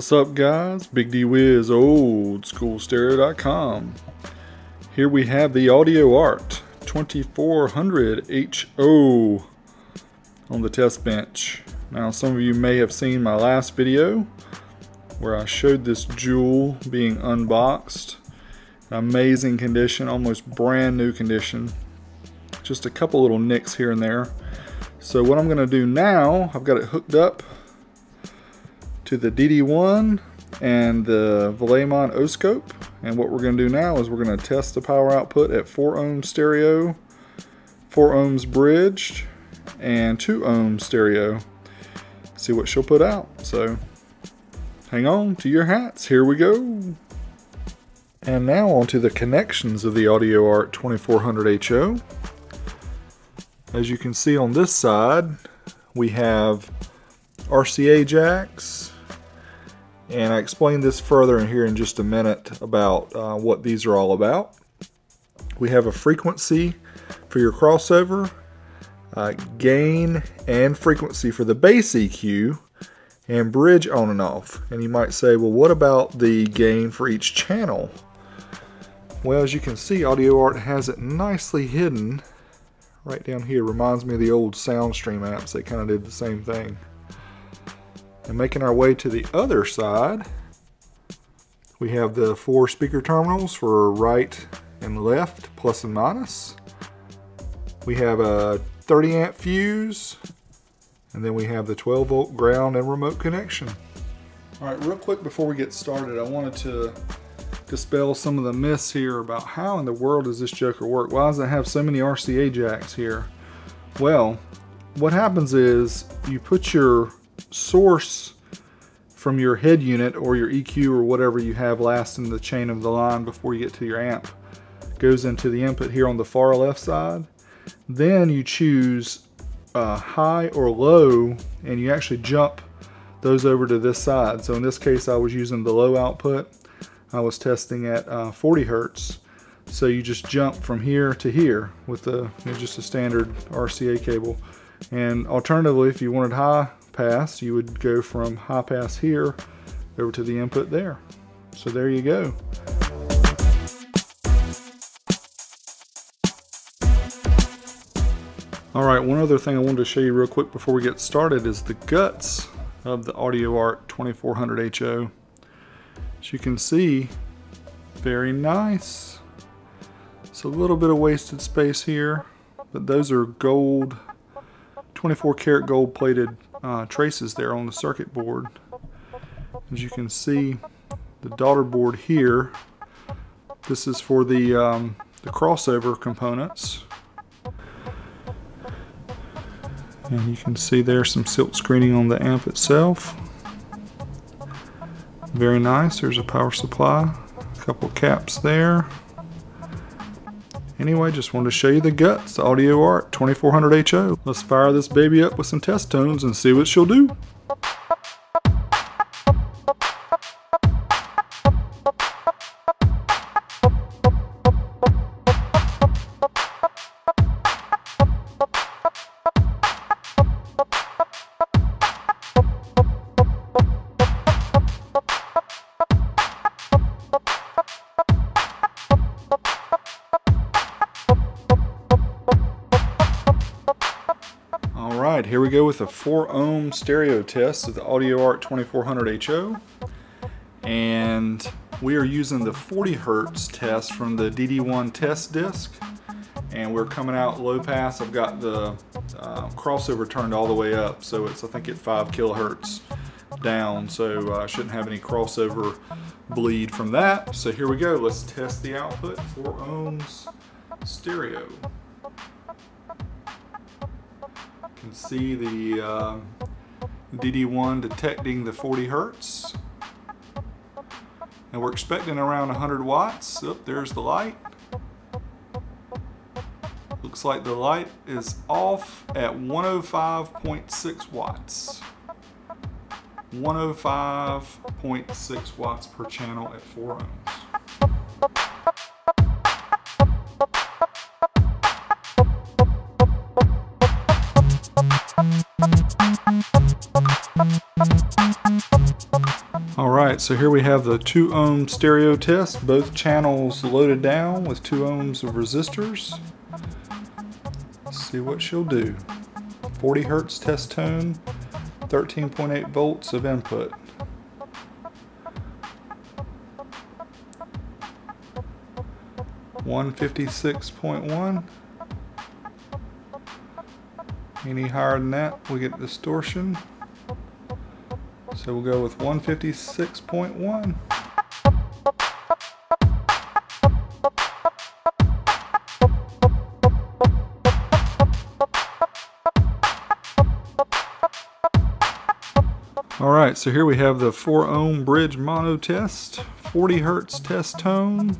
What's up, guys? BigDWiz, oldschoolstereo.com. Here we have the Audio Art 2400HO on the test bench. Now, some of you may have seen my last video where I showed this jewel being unboxed. An amazing condition, almost brand new condition. Just a couple little nicks here and there. So what I'm going to do now, I've got it hooked up to the DD-1 and the Vellamon O-scope, and what we're going to do now is we're going to test the power output at 4 ohms stereo, 4 ohms bridged, and 2 ohms stereo. See what she'll put out. So hang on to your hats. Here we go. And now onto the connections of the Audio Art 2400HO. As you can see on this side, we have RCA jacks. And I explained this further in here in just a minute about what these are all about. We have a frequency for your crossover, gain and frequency for the bass EQ, and bridge on and off. And you might say, well, what about the gain for each channel? Well, as you can see, Audio Art has it nicely hidden right down here. Reminds me of the old Soundstream apps. They kind of did the same thing. And making our way to the other side, we have the 4 speaker terminals for right and left, plus and minus. We have a 30 amp fuse, and then we have the 12 volt ground and remote connection. All right, real quick before we get started, I wanted to dispel some of the myths here about how in the world does this joker work? Why does it have so many RCA jacks here? Well, what happens is you put your source from your head unit or your EQ or whatever you have last in the chain of the line before you get to your amp, goes into the input here on the far left side. Then you choose high or low, and you actually jump those over to this side. So in this case, I was using the low output. I was testing at 40 Hertz. So you just jump from here to here with the, just a standard RCA cable. And alternatively, if you wanted high pass, you would go from high pass here over to the input there. So there you go. All right, one other thing I wanted to show you real quick before we get started is the guts of the Audio Art 2400HO. As you can see, very nice. It's a little bit of wasted space here, but those are gold, 24 karat gold plated traces there on the circuit board. As you can see, the daughter board here, this is for the crossover components. And you can see there's some silk screening on the amp itself. Very nice. There's a power supply, a couple caps there. Anyway, just wanted to show you the guts, the Audio Art 2400HO. Let's fire this baby up with some test tones and see what she'll do. Alright, here we go with a 4 ohm stereo test of the Audio Art 2400HO, and we are using the 40 Hertz test from the DD-1 test disc, and we're coming out low pass. I've got the crossover turned all the way up, so it's, I think, at 5 kilohertz down, so I shouldn't have any crossover bleed from that. So here we go, let's test the output, 4 ohms stereo. You can see the DD-1 detecting the 40 Hertz. And we're expecting around 100 watts. Oh, there's the light. Looks like the light is off at 105.6 watts. 105.6 watts per channel at 4 ohms. Alright, so here we have the 2 ohm stereo test, both channels loaded down with 2 ohms of resistors. Let's see what she'll do. 40 hertz test tone, 13.8 volts of input. .156.1. Any higher than that, we get distortion. So we'll go with 156.1. Alright, so here we have the 4 ohm bridge mono test, 40 hertz test tone.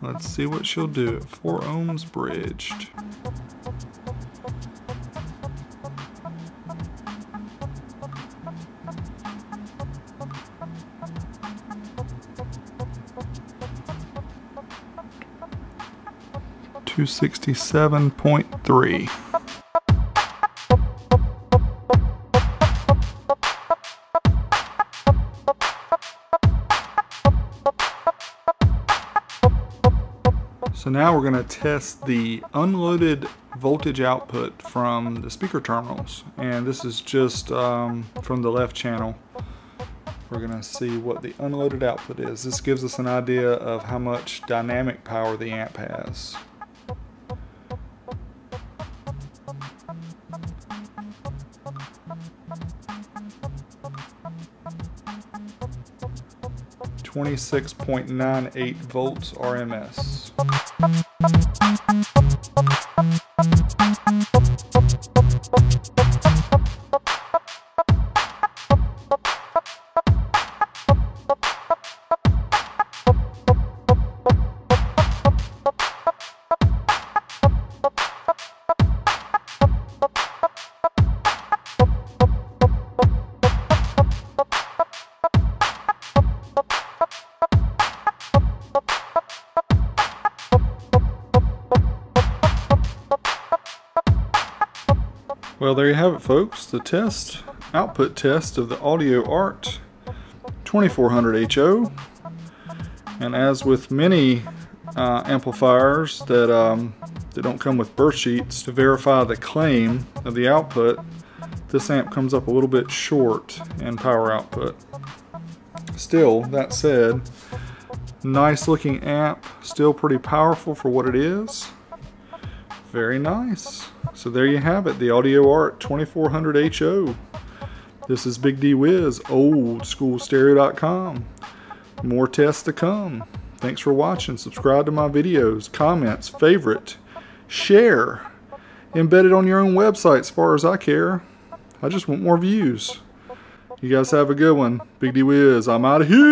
Let's see what she'll do at 4 ohms bridged. .267.3. So now we're going to test the unloaded voltage output from the speaker terminals, and this is just from the left channel. We're going to see what the unloaded output is. This gives us an idea of how much dynamic power the amp has. .2698 volts RMS. Well, there you have it, folks. The test, output test of the Audio Art 2400HO. And as with many amplifiers that don't come with birth sheets to verify the claim of the output, this amp comes up a little bit short in power output. Still, that said, nice looking amp, still pretty powerful for what it is. Very nice. So there you have it, the Audio Art 2400HO. This is BigDWiz, oldschoolstereo.com. More tests to come. Thanks for watching. Subscribe to my videos, comments, favorite, share. Embed it on your own website as far as I care. I just want more views. You guys have a good one. BigDWiz, I'm out of here.